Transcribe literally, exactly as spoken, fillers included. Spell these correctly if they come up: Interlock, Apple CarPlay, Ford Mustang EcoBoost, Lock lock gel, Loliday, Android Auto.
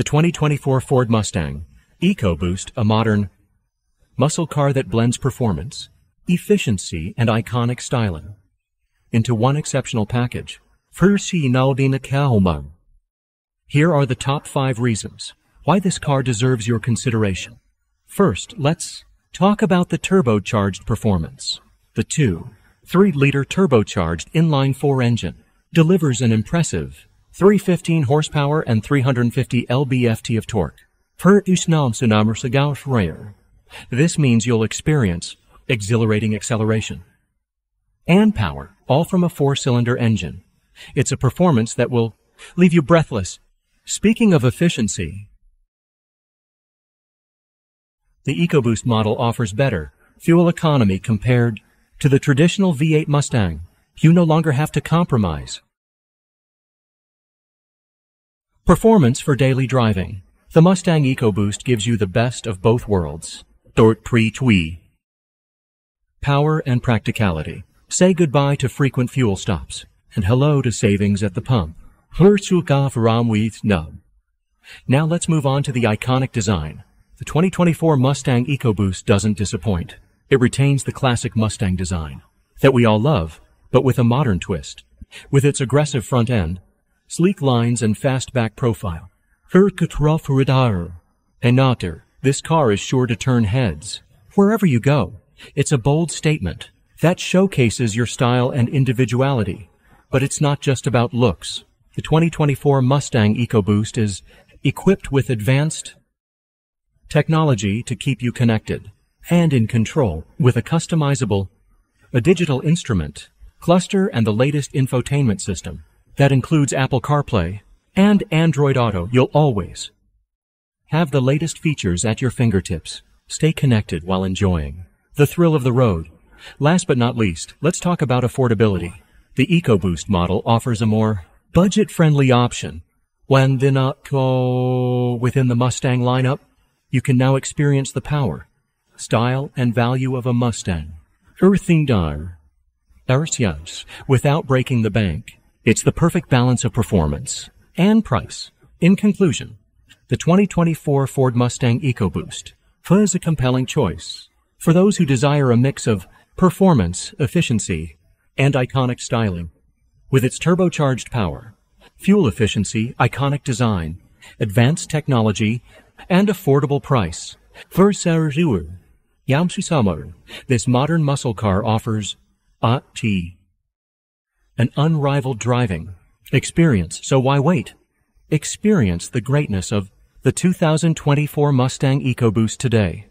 The twenty twenty-four Ford Mustang EcoBoost, a modern muscle car that blends performance, efficiency, and iconic styling into one exceptional package. Here are the top five reasons why this car deserves your consideration. First, let's talk about the turbocharged performance. The two point three liter turbocharged inline-four engine delivers an impressive three hundred fifteen horsepower and three hundred fifty pound-feet of torque. This means you'll experience exhilarating acceleration and power, all from a four-cylinder engine. It's a performance that will leave you breathless. Speaking of efficiency, the EcoBoost model offers better fuel economy compared to the traditional V eight Mustang. You no longer have to compromise performance for daily driving. The Mustang EcoBoost gives you the best of both worlds. Power and practicality. Say goodbye to frequent fuel stops and hello to savings at the pump. Now let's move on to the iconic design. The twenty twenty-four Mustang EcoBoost doesn't disappoint. It retains the classic Mustang design that we all love, but with a modern twist. With its aggressive front end, sleek lines, and fast back profile, this car is sure to turn heads wherever you go. It's a bold statement that showcases your style and individuality. But it's not just about looks. The twenty twenty-four Mustang EcoBoost is equipped with advanced technology to keep you connected and in control, with a customizable a digital instrument cluster and the latest infotainment system that includes Apple CarPlay and Android Auto. You'll always have the latest features at your fingertips. Stay connected while enjoying the thrill of the road. Last but not least, let's talk about affordability. The EcoBoost model offers a more budget-friendly option. When they're not go within the Mustang lineup, you can now experience the power, style, and value of a Mustang without breaking the bank. It's the perfect balance of performance and price. In conclusion, the twenty twenty-four Ford Mustang EcoBoost is a compelling choice for those who desire a mix of performance, efficiency, and iconic styling. With its turbocharged power, fuel efficiency, iconic design, advanced technology, and affordable price, this modern muscle car offers a t an unrivaled driving experience. So why wait? Experience the greatness of the two thousand twenty-four Mustang EcoBoost today.